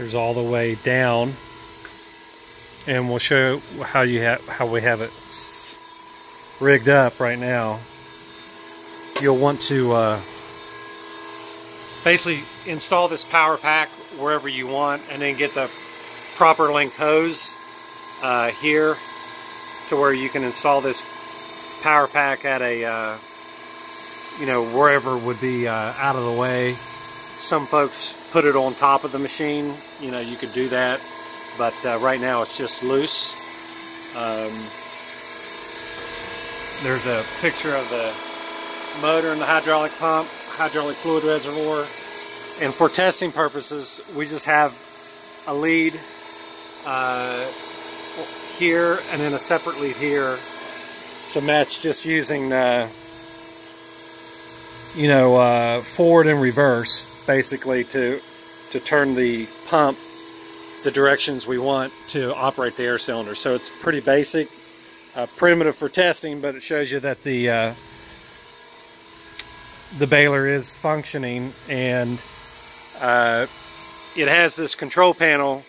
Here's all the way down, and we'll show how you how we have it rigged up right now. You'll want to basically install this power pack wherever you want, and then get the proper length hose here to where you can install this power pack at a you know, wherever would be out of the way. Some folks put it on top of the machine, you know, you could do that, but right now it's just loose. There's a picture of the motor and the hydraulic pump, hydraulic fluid reservoir, and for testing purposes we just have a lead here and then a separate lead here. So Matt's just using you know, forward and reverse basically to turn the pump the directions we want to operate the air cylinder. So it's pretty basic, primitive for testing, but it shows you that the baler is functioning, and it has this control panel.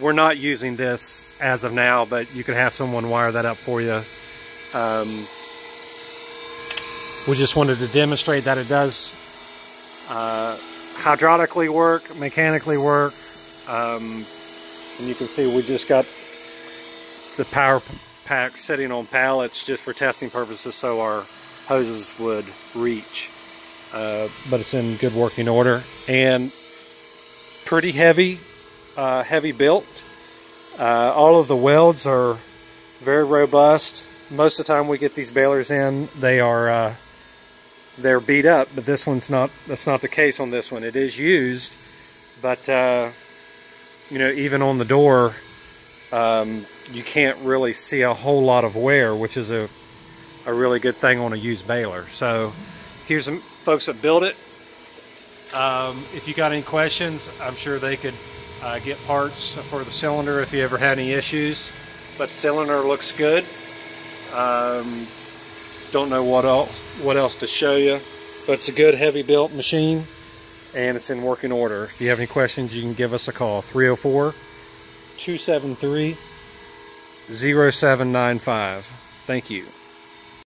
We're not using this as of now, but you can have someone wire that up for you. We just wanted to demonstrate that it does hydraulically work, mechanically work, and you can see we just got the power pack sitting on pallets just for testing purposes, so our hoses would reach, but it's in good working order and pretty heavy, heavy built. All of the welds are very robust. Most of the time we get these balers in, they are they're beat up, but this one's not. That's not the case on this one. It is used, but you know, even on the door, you can't really see a whole lot of wear, which is a really good thing on a used baler. So here's some folks that built it. If you got any questions, I'm sure they could get parts for the cylinder if you ever had any issues. But the cylinder looks good. Don't know what else to show you, but it's a good heavy built machine and it's in working order. If you have any questions, you can give us a call, 304-273-0795. Thank you.